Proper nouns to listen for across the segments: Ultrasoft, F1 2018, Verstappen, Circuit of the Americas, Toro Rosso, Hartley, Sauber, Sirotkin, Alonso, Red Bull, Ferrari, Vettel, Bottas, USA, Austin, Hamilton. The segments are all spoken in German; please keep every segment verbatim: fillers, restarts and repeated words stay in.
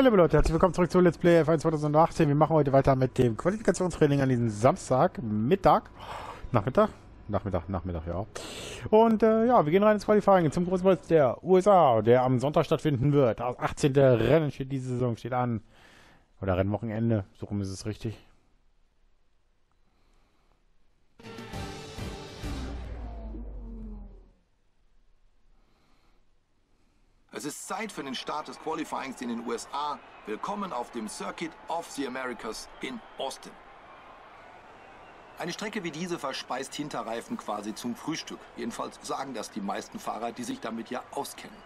Ja, liebe Leute, herzlich willkommen zurück zu Let's Play F eins zwanzig achtzehn. Wir machen heute weiter mit dem Qualifikationstraining an diesem Samstag, Mittag, Nachmittag, Nachmittag, Nachmittag, ja. Und äh, ja, wir gehen rein ins Qualifying zum großen Preis der U S A, der am Sonntag stattfinden wird. Das achtzehnte Rennen steht diese Saison, steht an. Oder Rennwochenende, so rum ist es richtig. Es ist Zeit für den Start des Qualifyings in den U S A. Willkommen auf dem Circuit of the Americas in Austin. Eine Strecke wie diese verspeist Hinterreifen quasi zum Frühstück. Jedenfalls sagen das die meisten Fahrer, die sich damit ja auskennen.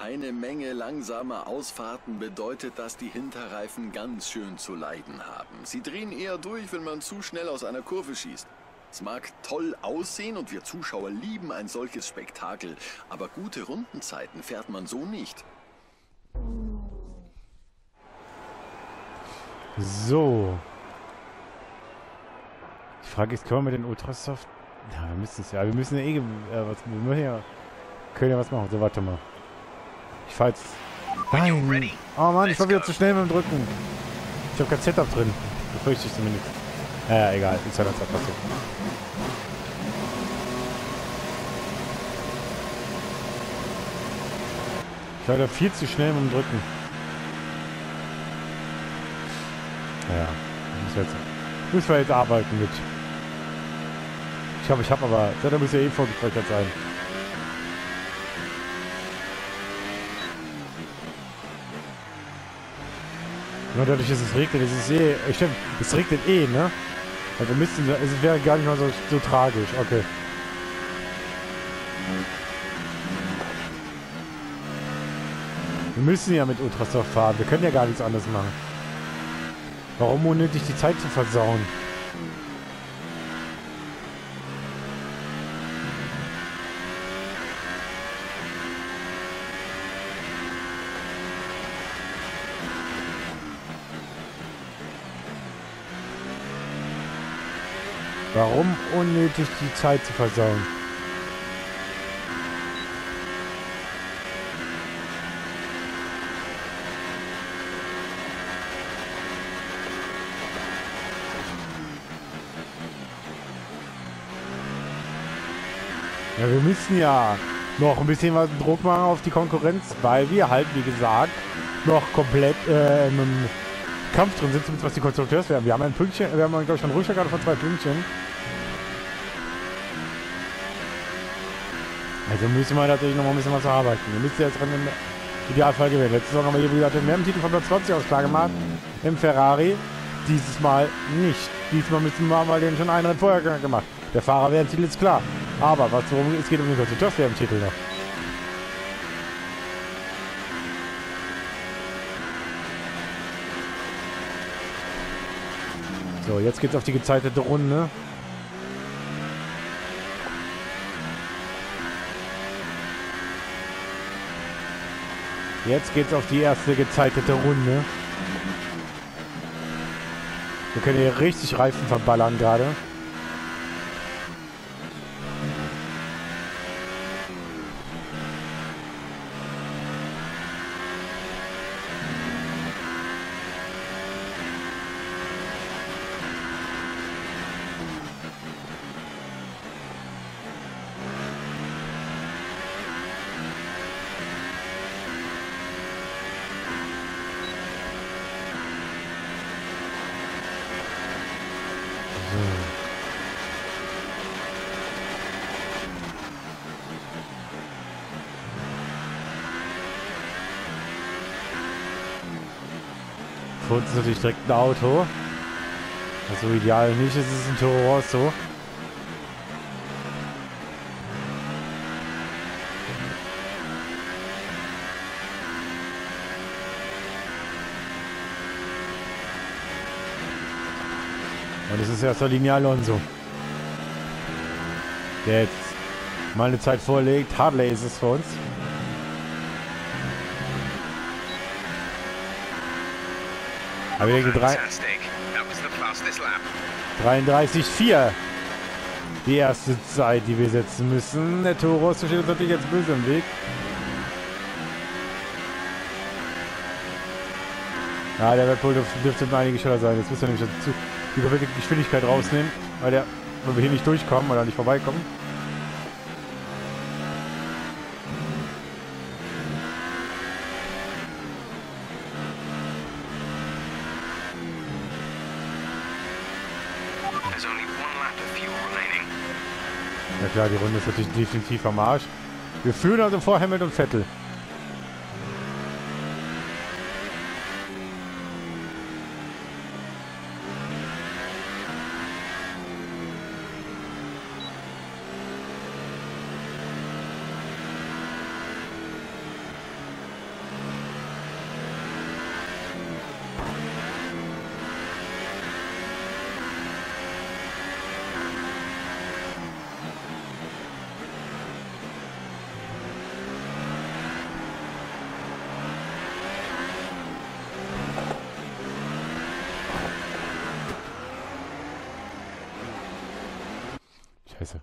Eine Menge langsamer Ausfahrten bedeutet, dass die Hinterreifen ganz schön zu leiden haben. Sie drehen eher durch, wenn man zu schnell aus einer Kurve schießt. Es mag toll aussehen und wir Zuschauer lieben ein solches Spektakel, aber gute Rundenzeiten fährt man so nicht. So. Die Frage ist, können wir mit den Ultrasoft... Ja, wir müssen es ja. Wir müssen ja eh... Äh, was, wir müssen ja, können ja was machen. So, warte mal. Ich fahr jetzt... Nein! Oh Mann, ich war wieder zu schnell beim Drücken. Ich habe kein Setup drin. Befürchte ich zumindest. Naja, egal. Ist ja ganz einfach so. Ich war da viel zu schnell mit dem Drücken. Naja, muss jetzt, müssen wir jetzt arbeiten mit. Ich glaube, ich habe aber... Da muss ja eh vorgefreitert sein. Nur dadurch, dass es regnet, es ist eh... Stimmt, es regnet eh, ne? Also wir müssten... Es wäre gar nicht mal so, so tragisch. Okay. Wir müssen ja mit Ultrasoft fahren. Wir können ja gar nichts anderes machen. Warum unnötig die Zeit zu versauen? Warum unnötig die Zeit zu versauen? Ja, wir müssen ja noch ein bisschen was Druck machen auf die Konkurrenz, weil wir halt, wie gesagt, noch komplett äh, in einem Kampf drin sind, zumindest was die Konstrukteurswertung. Wir haben ein Pünktchen, wir haben, glaube ich, schon Rückstand gerade von zwei Pünktchen. Also müssen wir natürlich noch mal ein bisschen was arbeiten. Wir müssen jetzt dran im Idealfall gewinnen. Letztes Mal haben wir hier, wie gesagt, den Mehrtitel von Platz zwanzig aus klar gemacht. Im Ferrari. Dieses Mal nicht. Diesmal müssen wir mal den schon einen Rennen vorher gemacht. Der Fahrer wäre im Titel, ist klar. Aber was worum es geht, um den Konstrukteurswertung-Titel noch. So, jetzt geht's auf die gezeitete Runde. Jetzt geht's auf die erste gezeitete Runde. Wir können hier richtig Reifen verballern gerade. Vor uns ist natürlich direkt ein Auto. Also ideal nicht, es ist ein Toro Rosso. Und es ist erster Linie Alonso, der jetzt mal eine Zeit vorlegt. Hartley ist es für uns. Aber hier geht dreiunddreißig Komma vier. Die erste Zeit, die wir setzen müssen. Der Toro Rosso steht uns natürlich jetzt böse im Weg. Ja, der Red Bull dürfte, dürfte mal einige schneller sein. Jetzt müssen wir nämlich dazu die komplette Geschwindigkeit rausnehmen, weil, der, weil wir hier nicht durchkommen oder nicht vorbeikommen. Ja klar, die Runde ist natürlich definitiv am Arsch. Wir führen also vor Hamilton und Vettel. Scheiße.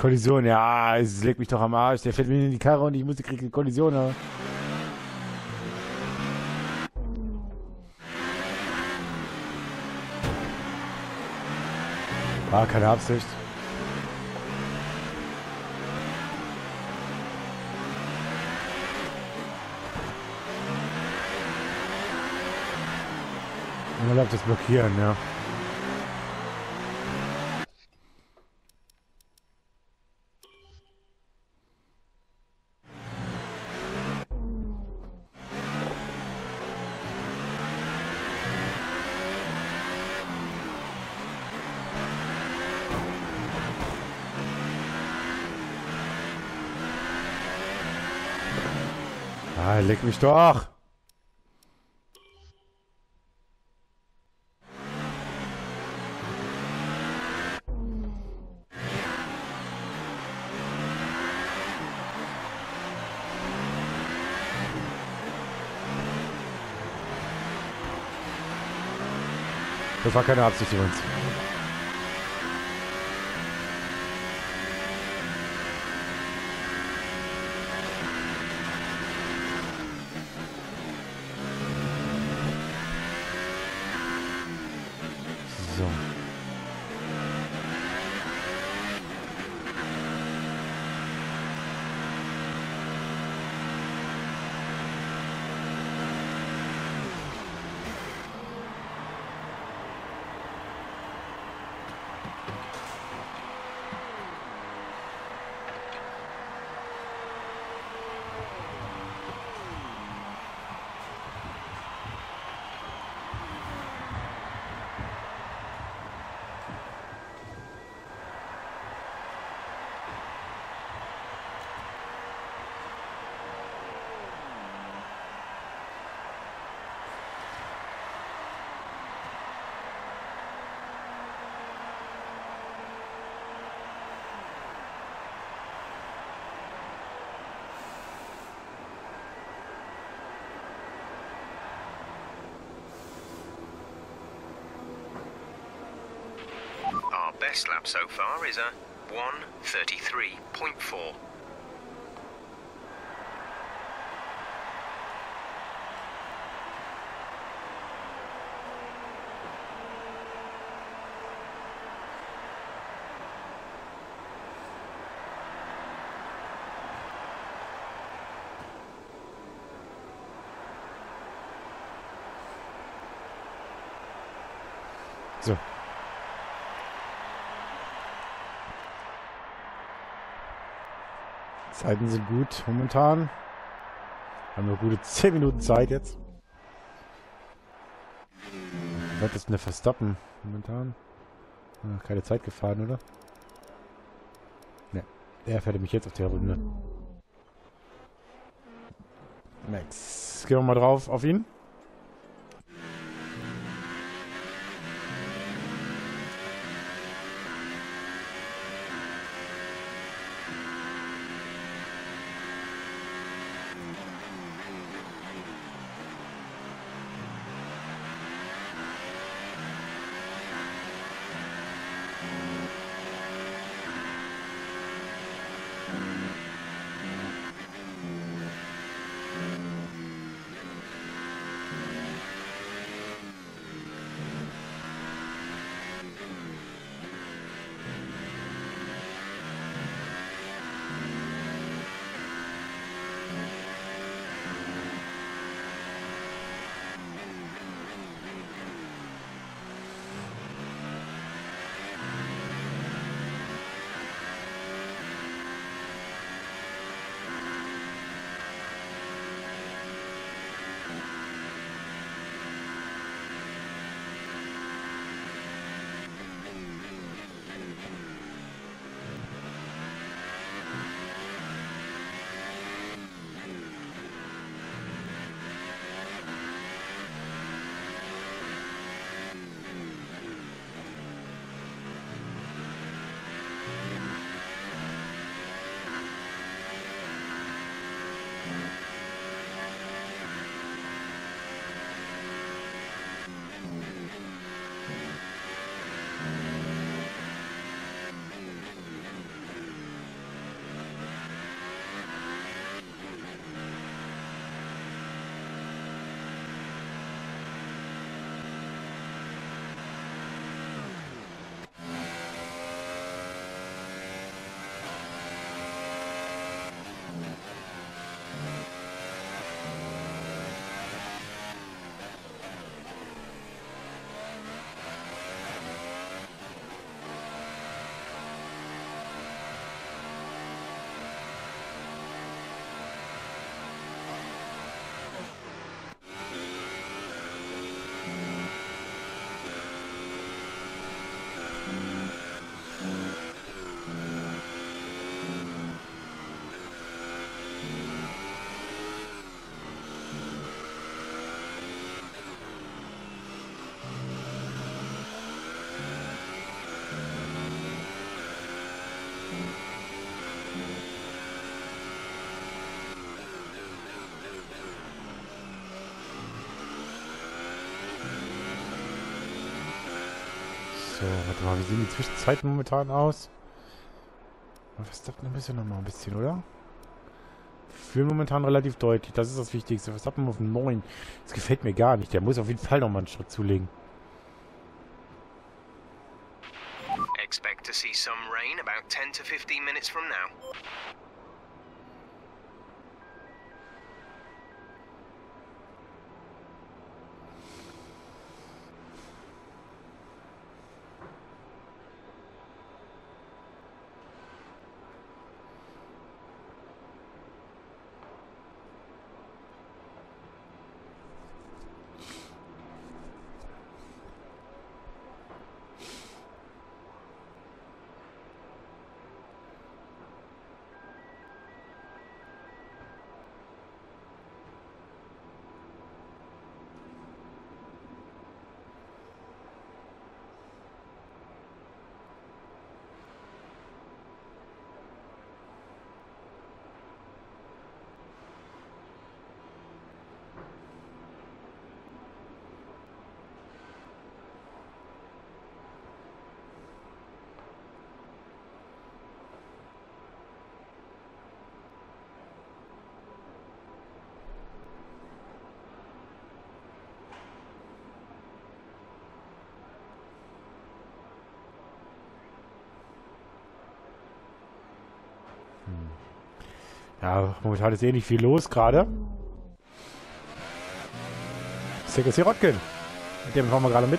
Kollision, ja, es legt mich doch am Arsch. Der fällt mir in die Karre und ich muss, ich kriege eine Kollision, aber... Ah, keine Absicht. Man läuft das blockieren, ja. Ah, leck mich doch! Das war keine Absicht übrigens. Best lap so far is a one thirty-three point four. So. Zeiten sind gut momentan. Haben wir gute zehn Minuten Zeit jetzt. Was ist denn der Verstappen momentan? Ach, keine Zeit gefahren, oder? Ne, der fährt mich jetzt auf der Runde. Max, gehen wir mal drauf auf ihn. So, warte mal, wie sehen die Zwischenzeiten momentan aus? Verstappen müssen wir noch mal ein bisschen, oder? Führen momentan relativ deutlich, das ist das Wichtigste. Verstappen auf neun. Das gefällt mir gar nicht, der muss auf jeden Fall noch mal einen Schritt zulegen. Expect to see some rain about ten to fifteen minutes from now. Ja, momentan ist eh nicht viel los gerade. Circus Sirotkin. Mit dem fahren wir gerade mit.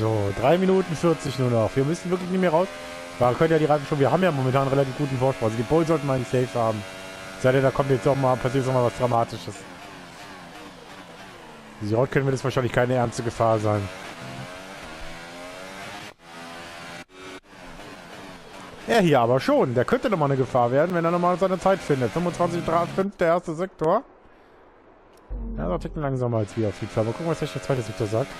So, drei Minuten vierzig nur noch. Wir müssen wirklich nicht mehr raus. Wir können ja die Reifen schon... Wir haben ja momentan einen relativ guten Vorsprung. Also die Pole sollten wir eigentlich safe haben. Sei denn, da kommt jetzt auch mal... Passiert auch mal was Dramatisches. So, können wir das wahrscheinlich keine ernste Gefahr sein. Ja, hier aber schon. Der könnte nochmal eine Gefahr werden, wenn er nochmal seine Zeit findet. fünfundzwanzig Komma fünf, der erste Sektor. Ja, ist auch ein Ticken langsamer als wir auf jeden Fall. Mal gucken, was der zweite Sektor sagt.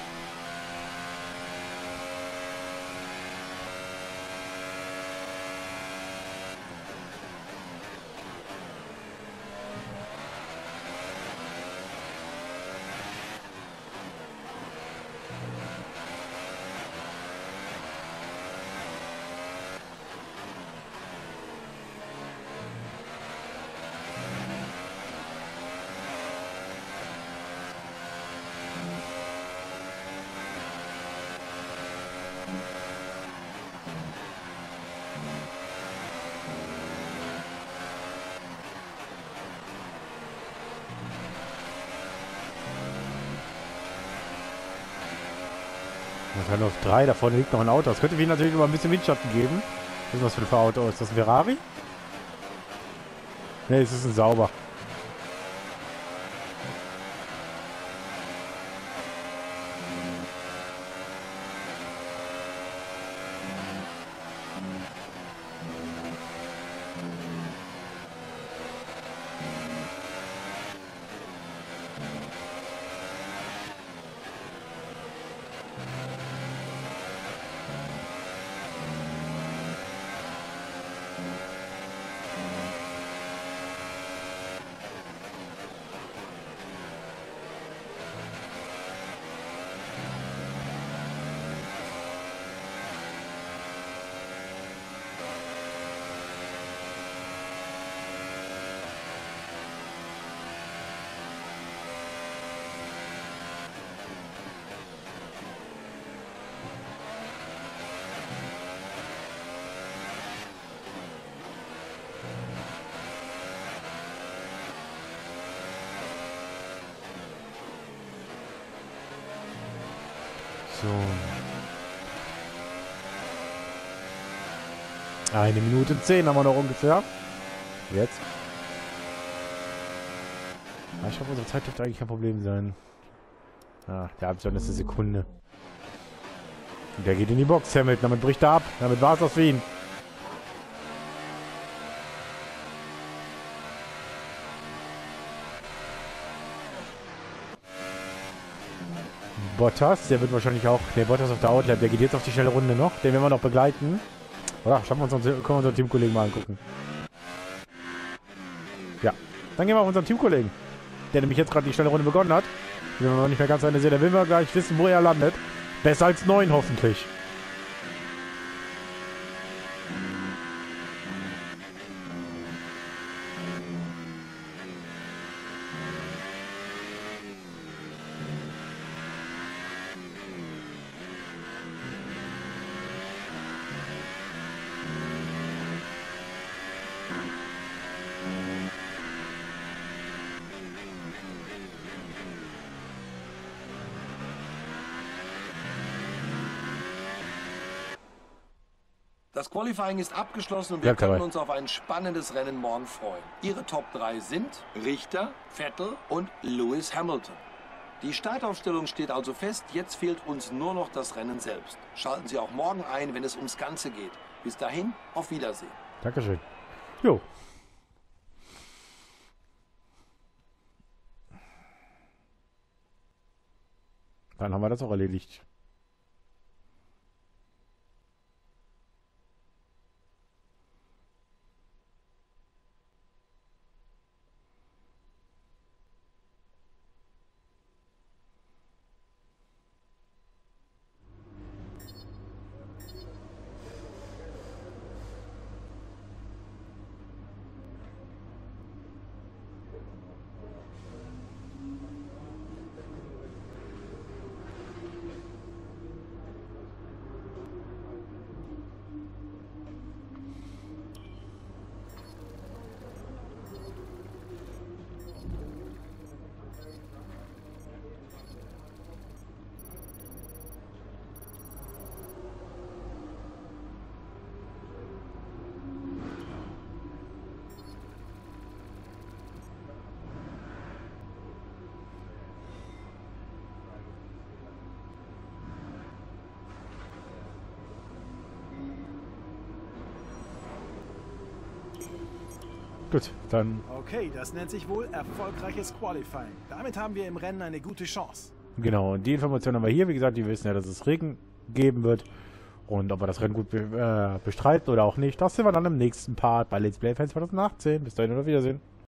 Dann auf drei, da vorne liegt noch ein Auto. Das könnte mir natürlich immer ein bisschen Windschatten geben. Das ist was für ein Auto. Ist das ein Ferrari? Ne, es ist ein Sauber. So. Eine Minute zehn haben wir noch ungefähr. Jetzt. Ja, ich hoffe, unsere Zeit dürfte eigentlich kein Problem sein. Ah, der Abstand ist eine Sekunde. Und der geht in die Box, Hamilton. Damit bricht er ab. Damit war es das für ihn. Bottas, der wird wahrscheinlich auch... Der Bottas auf der Outlap, der geht jetzt auf die schnelle Runde noch. Den werden wir noch begleiten. Oder schaffen wir uns, können wir unseren Teamkollegen mal angucken. Ja, dann gehen wir auf unseren Teamkollegen, der nämlich jetzt gerade die schnelle Runde begonnen hat. Wenn wir noch nicht mehr ganz eine sehen, dann will wir gleich wissen, wo er landet. Besser als neun hoffentlich. Das Qualifying ist abgeschlossen und wir können uns auf ein spannendes Rennen morgen freuen. Ihre Top drei sind Richter, Vettel und Lewis Hamilton. Die Startaufstellung steht also fest, jetzt fehlt uns nur noch das Rennen selbst. Schalten Sie auch morgen ein, wenn es ums Ganze geht. Bis dahin, auf Wiedersehen. Dankeschön. Jo. Dann haben wir das auch erledigt. Gut, dann... Okay, das nennt sich wohl erfolgreiches Qualifying. Damit haben wir im Rennen eine gute Chance. Genau, und die Information haben wir hier. Wie gesagt, die wissen ja, dass es Regen geben wird. Und ob wir das Rennen gut be äh, bestreiten oder auch nicht, das sehen wir dann im nächsten Part bei Let's Play F eins zwanzig achtzehn. Bis dahin und auf Wiedersehen.